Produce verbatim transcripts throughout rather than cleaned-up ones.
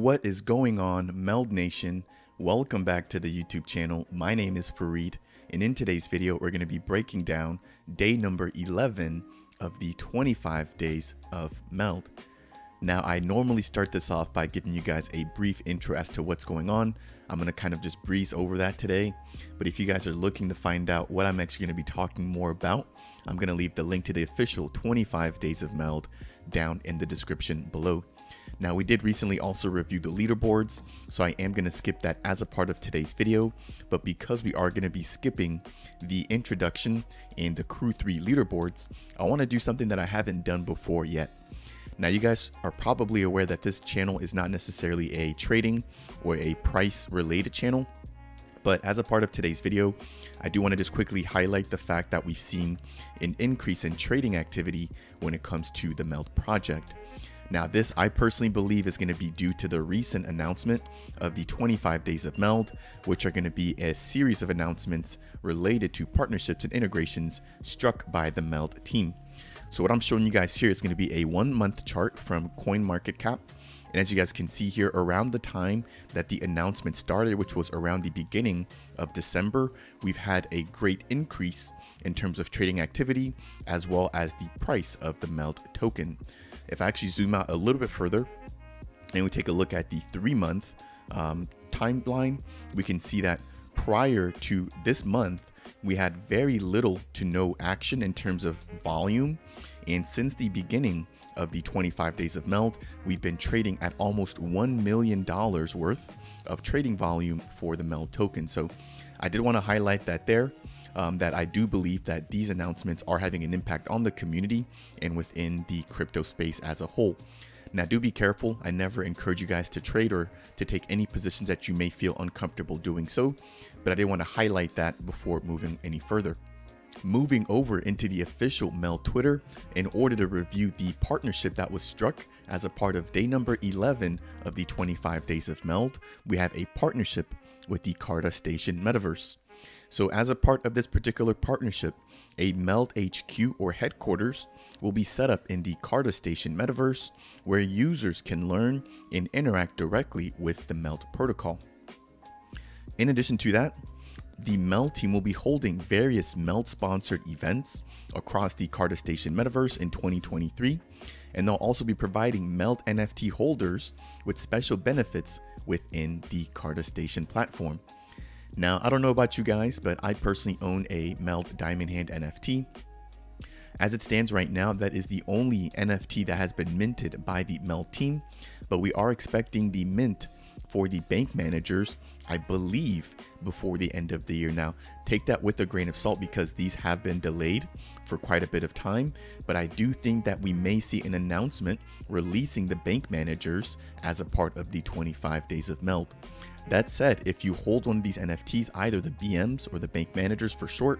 What is going on, MELD Nation? Welcome back to the YouTube channel. My name is Fareed, and in today's video, we're going to be breaking down day number eleven of the twenty-five days of MELD. Now, I normally start this off by giving you guys a brief intro as to what's going on. I'm going to kind of just breeze over that today. But if you guys are looking to find out what I'm actually going to be talking more about, I'm going to leave the link to the official twenty-five days of MELD down in the description below. Now, we did recently also review the leaderboards, so I am going to skip that as a part of today's video. But because we are going to be skipping the introduction and the Crew three leaderboards, I want to do something that I haven't done before yet. Now, you guys are probably aware that this channel is not necessarily a trading or a price related channel. But as a part of today's video, I do want to just quickly highlight the fact that we've seen an increase in trading activity when it comes to the MELD project. Now, this I personally believe is going to be due to the recent announcement of the twenty-five days of MELD, which are going to be a series of announcements related to partnerships and integrations struck by the MELD team. So what I'm showing you guys here is going to be a one month chart from CoinMarketCap. And as you guys can see here, around the time that the announcement started, which was around the beginning of December, we've had a great increase in terms of trading activity, as well as the price of the MELD token. If I actually zoom out a little bit further and we take a look at the three month um, timeline, we can see that prior to this month, we had very little to no action in terms of volume. And since the beginning of the twenty-five days of MELD, we've been trading at almost one million dollars worth of trading volume for the MELD token. So I did want to highlight that there. Um, that I do believe that these announcements are having an impact on the community and within the crypto space as a whole. Now, do be careful. I never encourage you guys to trade or to take any positions that you may feel uncomfortable doing so, but I did want to highlight that before moving any further. Moving over into the official MELD Twitter in order to review the partnership that was struck as a part of day number eleven of the twenty-five days of MELD, we have a partnership with the CardaStation Metaverse. So as a part of this particular partnership, a MELD H Q or headquarters will be set up in the CardaStation Metaverse, where users can learn and interact directly with the MELD protocol. In addition to that, the MELD team will be holding various MELD sponsored events across the CardaStation Metaverse in twenty twenty-three, and they'll also be providing MELD N F T holders with special benefits within the CardaStation platform. Now, I don't know about you guys, but I personally own a MELD Diamond Hand N F T. As it stands right now, that is the only N F T that has been minted by the MELD team, but we are expecting the mint for the bank managers, I believe, before the end of the year. Now, take that with a grain of salt because these have been delayed for quite a bit of time, but I do think that we may see an announcement releasing the bank managers as a part of the twenty-five days of MELD. That said, if you hold one of these N F Ts, either the B Ms or the bank managers for short,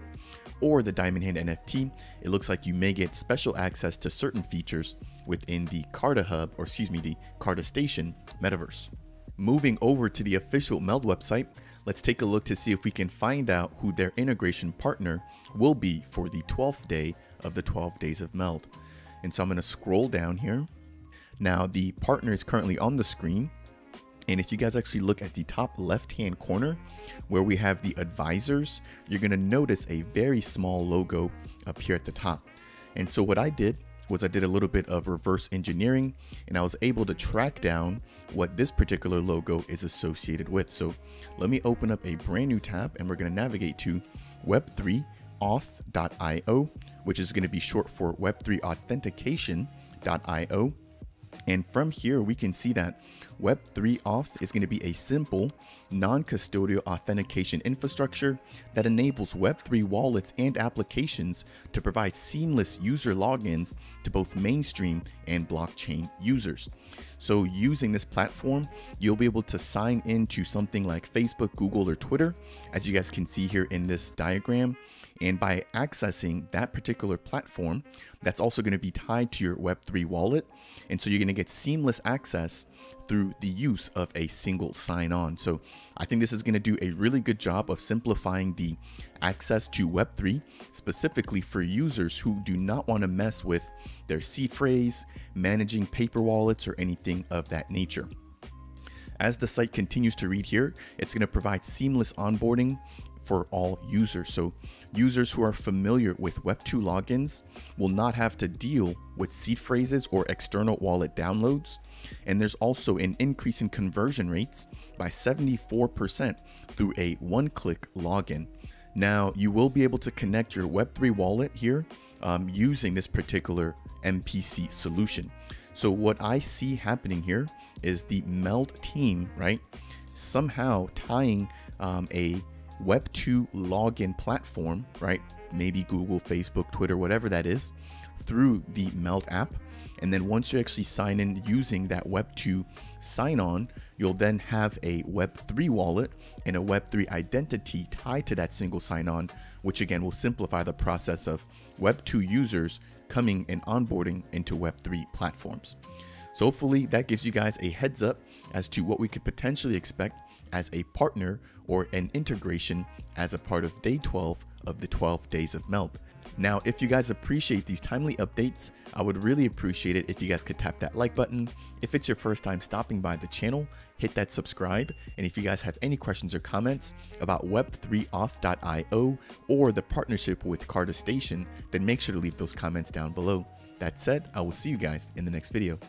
or the Diamond Hand N F T, it looks like you may get special access to certain features within the Carda Hub, or excuse me, the CardaStation Metaverse. Moving over to the official MELD website, let's take a look to see if we can find out who their integration partner will be for the twelfth day of the twelve days of MELD. And so I'm going to scroll down here. Now, the partner is currently on the screen. And if you guys actually look at the top left-hand corner where we have the advisors, you're going to notice a very small logo up here at the top. And so what I did was I did a little bit of reverse engineering, and I was able to track down what this particular logo is associated with. So let me open up a brand new tab, and we're going to navigate to web three auth dot i o, which is going to be short for web three authentication dot i o. And from here, we can see that web three Auth is going to be a simple, non-custodial authentication infrastructure that enables web three wallets and applications to provide seamless user logins to both mainstream and blockchain users. So using this platform, you'll be able to sign into something like Facebook, Google, or Twitter, as you guys can see here in this diagram. And by accessing that particular platform, that's also going to be tied to your web three wallet. And so you're going to get seamless access through the use of a single sign-on. So I think this is going to do a really good job of simplifying the access to web three, specifically for users who do not want to mess with their seed phrase, managing paper wallets, or anything of that nature. As the site continues to read here, it's going to provide seamless onboarding for all users. So users who are familiar with web two logins will not have to deal with seed phrases or external wallet downloads. And there's also an increase in conversion rates by seventy-four percent through a one-click login. Now, you will be able to connect your web three wallet here um, using this particular M P C solution. So what I see happening here is the MELD team, right, somehow tying um, a web two login platform, right, maybe Google, Facebook, Twitter, whatever that is, through the MELD app. And then once you actually sign in using that web two sign on, you'll then have a web three wallet and a web three identity tied to that single sign on, which again will simplify the process of web two users coming and onboarding into web three platforms. So hopefully that gives you guys a heads up as to what we could potentially expect as a partner or an integration as a part of day twelve of the twelve days of MELD. Now, if you guys appreciate these timely updates, I would really appreciate it if you guys could tap that like button. If it's your first time stopping by the channel, hit that subscribe. And if you guys have any questions or comments about web three auth dot i o or the partnership with CardaStation, then make sure to leave those comments down below. That said, I will see you guys in the next video.